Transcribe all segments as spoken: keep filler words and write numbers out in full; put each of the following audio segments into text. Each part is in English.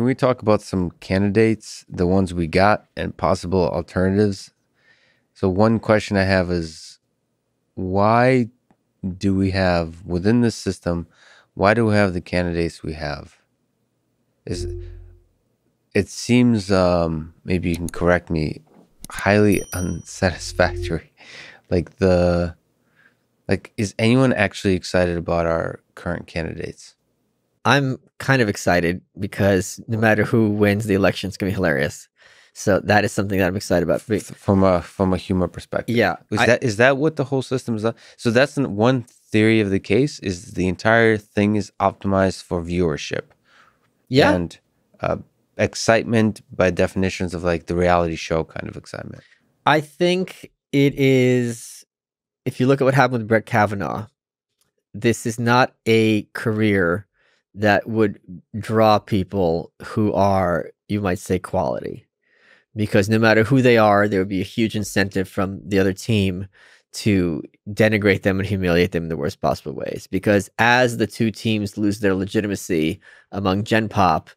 Can we talk about some candidates, the ones we got, and possible alternatives? So one question I have is, why do we have, within this system, why do we have the candidates we have? Is, it seems, um, maybe you can correct me, highly unsatisfactory. Like the, like, is anyone actually excited about our current candidates? I'm kind of excited because no matter who wins the election, it's gonna be hilarious. So that is something that I'm excited about. But, from a from a humor perspective, yeah, is I, that is that what the whole system is? So that's one theory of the case: is the entire thing is optimized for viewership, yeah, and uh, excitement by definitions of like the reality show kind of excitement. I think it is. If you look at what happened with Brett Kavanaugh, this is not a career that would draw people who are, you might say, quality, because no matter who they are, there would be a huge incentive from the other team to denigrate them and humiliate them in the worst possible ways. Because as the two teams lose their legitimacy among Gen Pop,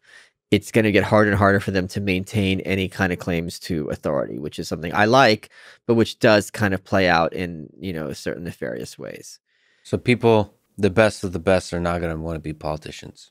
it's going to get harder and harder for them to maintain any kind of claims to authority, which is something I like, but which does kind of play out in, you know, certain nefarious ways. So people, the best of the best, are not going to want to be politicians.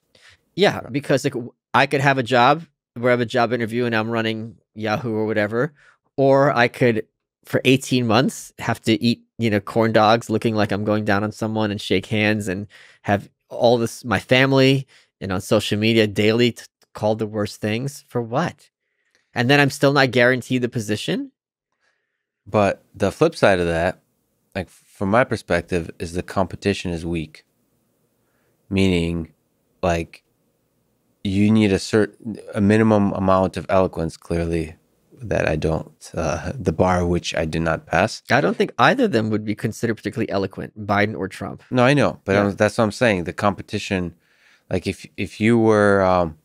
Yeah, because like, I could have a job where I have a job interview and I'm running Yahoo or whatever, or I could, for eighteen months, have to eat, you know, corn dogs looking like I'm going down on someone and shake hands and have all this, my family and on social media daily called the worst things. For what? And then I'm still not guaranteed the position? But the flip side of that, like from my perspective, is the competition is weak. Meaning, like, you need a certain, a minimum amount of eloquence, clearly, that I don't, uh, the bar which I did not pass. I don't think either of them would be considered particularly eloquent, Biden or Trump. No, I know, but yeah. I was, that's what I'm saying. The competition, like if, if you were, um,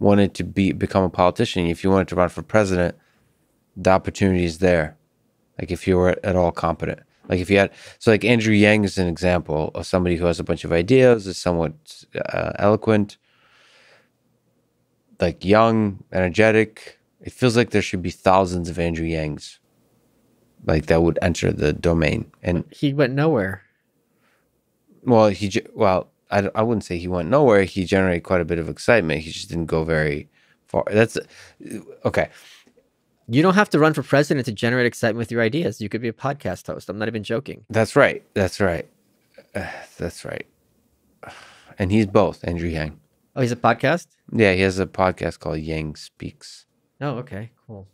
wanted to be, become a politician, if you wanted to run for president, the opportunity is there. Like if you were at all competent. Like if you had, so like Andrew Yang is an example of somebody who has a bunch of ideas, is somewhat uh, eloquent, like young, energetic. It feels like there should be thousands of Andrew Yangs, like that would enter the domain. And he went nowhere. Well, he well, I, I wouldn't say he went nowhere. He generated quite a bit of excitement. He just didn't go very far. That's okay. You don't have to run for president to generate excitement with your ideas. You could be a podcast host. I'm not even joking. That's right. That's right. Uh, that's right. And he's both, Andrew Yang. Oh, he's a podcast? Yeah, he has a podcast called Yang Speaks. Oh, okay, cool.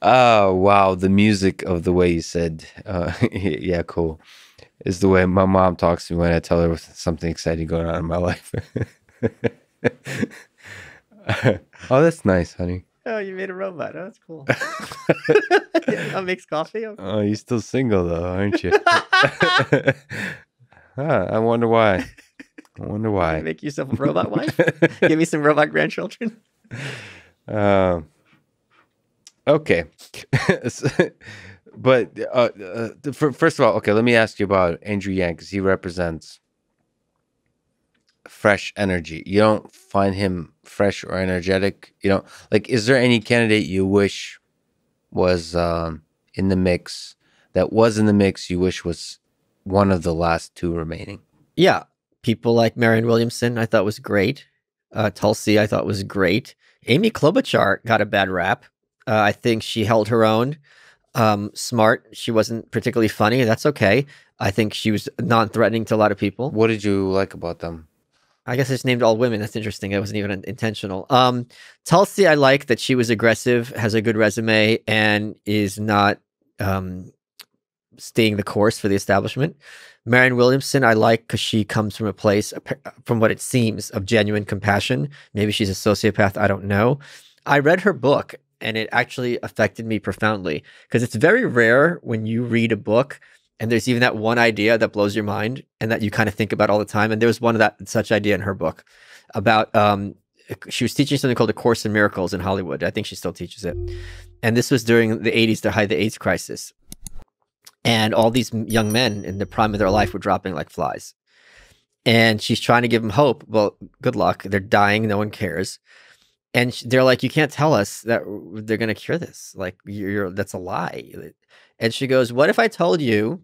Oh, wow, the music of the way you said, uh, yeah, cool, is the way my mom talks to me when I tell her something exciting going on in my life. Oh, that's nice, honey. Oh, you made a robot. Oh, that's cool. Yeah, that makes coffee. Okay. Oh, you're still single, though, aren't you? Huh, I wonder why. I wonder why. You make yourself a robot wife? Give me some robot grandchildren. Uh, okay. But uh, uh, for, first of all, okay, let me ask you about Andrew Yang, because he represents fresh energy. You don't find him fresh or energetic. You know, like, is there any candidate you wish was um, in the mix, that was in the mix you wish was one of the last two remaining? Yeah. People like Marianne Williamson, I thought was great. Uh, Tulsi, I thought was great. Amy Klobuchar got a bad rap. Uh, I think she held her own. Um, smart. She wasn't particularly funny. That's okay. I think she was non-threatening to a lot of people. What did you like about them? I guess I just named all women. That's interesting. That wasn't even intentional. Um, Tulsi, I like that she was aggressive, has a good resume, and is not um, staying the course for the establishment. Marianne Williamson, I like because she comes from a place, from what it seems, of genuine compassion. Maybe she's a sociopath, I don't know. I read her book, and it actually affected me profoundly, because it's very rare when you read a book and there's even that one idea that blows your mind and that you kind of think about all the time. And there was one of that such idea in her book about, um, she was teaching something called A Course in Miracles in Hollywood. I think she still teaches it. And this was during the eighties to hide the AIDS crisis. And all these young men in the prime of their life were dropping like flies. and she's trying to give them hope. Well, good luck. They're dying. No one cares. And they're like, you can't tell us that they're going to cure this. Like, you're, that's a lie. And she goes, what if I told you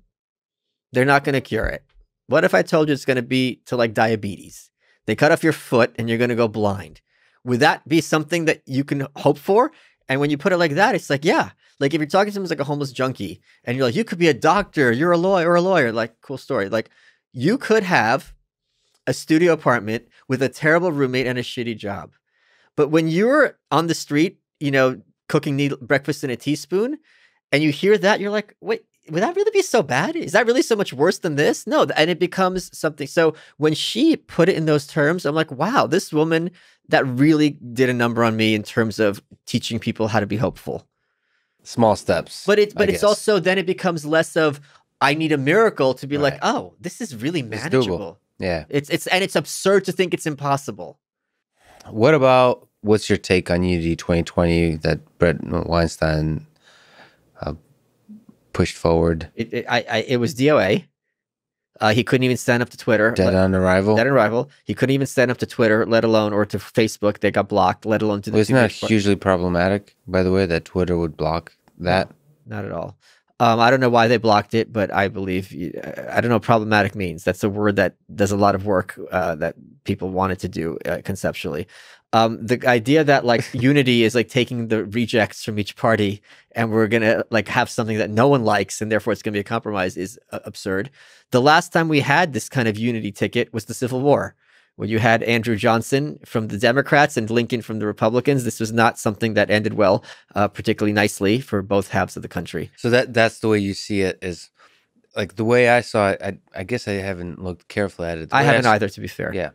they're not going to cure it? What if I told you it's going to be to like diabetes? They cut off your foot and you're going to go blind. Would that be something that you can hope for? And when you put it like that, it's like, yeah. Like if you're talking to someone who's like a homeless junkie and you're like, you could be a doctor, you're a lawyer, or a lawyer. Like, cool story. Like you could have a studio apartment with a terrible roommate and a shitty job. But when you're on the street, you know, cooking needle, breakfast in a teaspoon, and you hear that, you're like, wait, would that really be so bad? Is that really so much worse than this? No. And it becomes something. So when she put it in those terms, I'm like, wow, this woman, that really did a number on me in terms of teaching people how to be hopeful. Small steps. But, it, but it's also, then it becomes less of, I need a miracle to be right. Like, oh, this is really manageable. It's yeah. It's, it's, and it's absurd to think it's impossible. What about, what's your take on Unity twenty twenty that Brett Weinstein uh, pushed forward? It, it, I, I, it was D O A. Uh, he couldn't even stand up to Twitter. Dead on arrival? Dead on arrival. He couldn't even stand up to Twitter, let alone, or to Facebook. They got blocked, let alone to the... Wasn't that hugely problematic, by the way, that Twitter would block that? No, not at all. Um, I don't know why they blocked it, but I believe... I don't know what problematic means. That's a word that does a lot of work uh, that people wanted to do uh, conceptually. Um, the idea that like unity is like taking the rejects from each party and we're going to like have something that no one likes and therefore it's going to be a compromise is uh, absurd. The last time we had this kind of unity ticket was the Civil War, when you had Andrew Johnson from the Democrats and Lincoln from the Republicans. This was not something that ended well, uh, particularly nicely for both halves of the country. So that that's the way you see it, is like the way I saw it. I, I guess I haven't looked carefully at it. I haven't I either, to be fair. Yeah.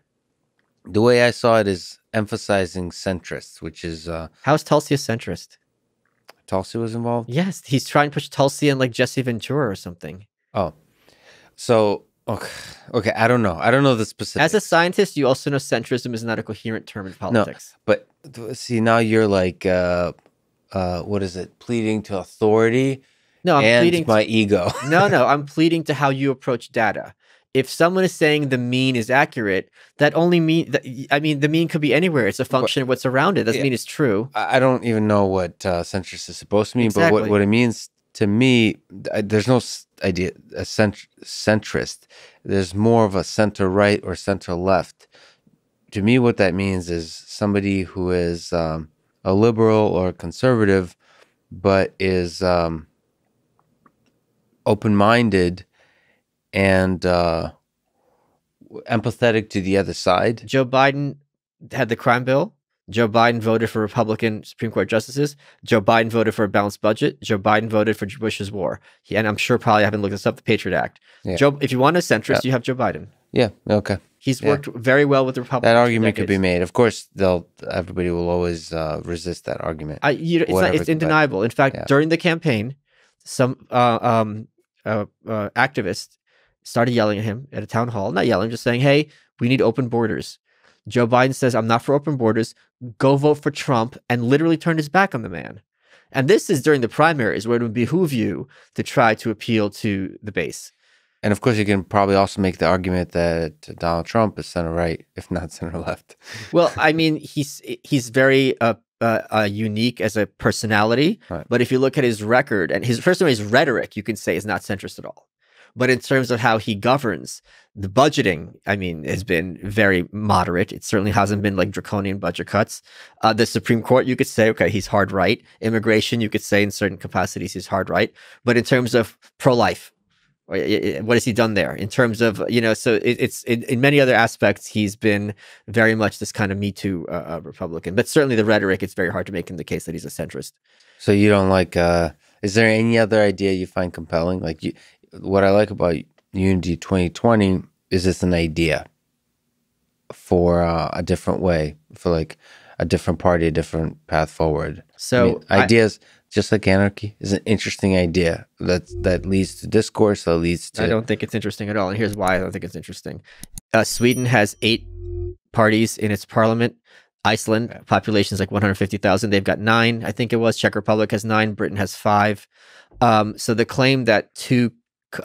The way I saw it is emphasizing centrists, which is... Uh, How is Tulsi a centrist? Tulsi was involved? Yes. He's trying to push Tulsi and like Jesse Ventura or something. Oh. So, okay. okay. I don't know. I don't know the specifics. As a scientist, you also know centrism is not a coherent term in politics. No, but see, now you're like, uh, uh, what is it? Pleading to authority no, I'm and pleading my to, ego. no, no. I'm pleading to how you approach data. If someone is saying the mean is accurate, that only mean, I mean, the mean could be anywhere. It's a function but, of what's around it. Doesn't yeah, mean it's true. I don't even know what uh, centrist is supposed to mean, exactly. but what, what it means to me, I, there's no idea, a cent centrist. There's more of a center-right or center-left. To me, what that means is somebody who is um, a liberal or a conservative, but is um, open-minded and uh, empathetic to the other side. Joe Biden had the crime bill. Joe Biden voted for Republican Supreme Court justices. Joe Biden voted for a balanced budget. Joe Biden voted for Bush's war. He, and I'm sure probably I haven't looked this up, the Patriot Act. Yeah. Joe, if you want a centrist, yeah. you have Joe Biden. Yeah, okay. He's worked yeah. very well with the Republicans. That argument could be made. Of course, they'll everybody will always uh, resist that argument. I, you know, it's not, it's indeniable. In fact, yeah. during the campaign, some uh, um, uh, uh, activists started yelling at him at a town hall, not yelling, just saying, hey, we need open borders. Joe Biden says, I'm not for open borders. Go vote for Trump, and literally turned his back on the man. And this is during the primaries, where it would behoove you to try to appeal to the base. And of course, you can probably also make the argument that Donald Trump is center-right, if not center-left. Well, I mean, he's, he's very... Uh, Uh, uh, unique as a personality, right. but if you look at his record and his first of all, his rhetoric, you can say is not centrist at all. But in terms of how he governs, the budgeting, I mean, has been very moderate. It certainly hasn't been like draconian budget cuts. Uh, the Supreme Court, you could say, okay, he's hard right. Immigration, you could say in certain capacities he's hard right. But in terms of pro-life, what has he done there in terms of, you know, so it, it's in, in many other aspects, he's been very much this kind of Me Too uh, Republican, but certainly the rhetoric, it's very hard to make in the case that he's a centrist. So you don't like, uh, is there any other idea you find compelling? Like you, what I like about Unity twenty twenty is it's an idea for uh, a different way, for like a different party, a different path forward. So I mean, ideas... I, Just like anarchy is an interesting idea that that leads to discourse, that leads to... I don't think it's interesting at all, and here's why I don't think it's interesting. Uh, Sweden has eight parties in its parliament. Iceland, okay. population is like one hundred fifty thousand. They've got nine, I think it was. Czech Republic has nine. Britain has five. Um, so the claim that two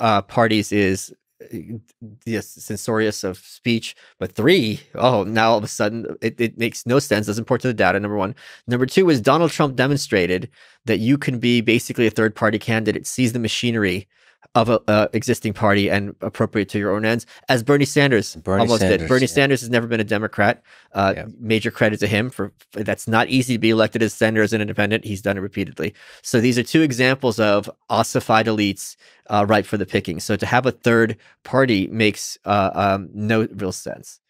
uh, parties is the censorious of speech. But three, oh, now all of a sudden it, it makes no sense, doesn't port to the data, number one. Number two is Donald Trump demonstrated that you can be basically a third-party candidate, seize the machinery of a uh, existing party and appropriate to your own ends, as Bernie Sanders Bernie almost Sanders, did. Bernie yeah. Sanders has never been a Democrat. Uh, yeah. Major credit to him for, for that's not easy to be elected as senator as an independent. He's done it repeatedly. So these are two examples of ossified elites uh, ripe for the picking. So to have a third party makes uh, um, no real sense.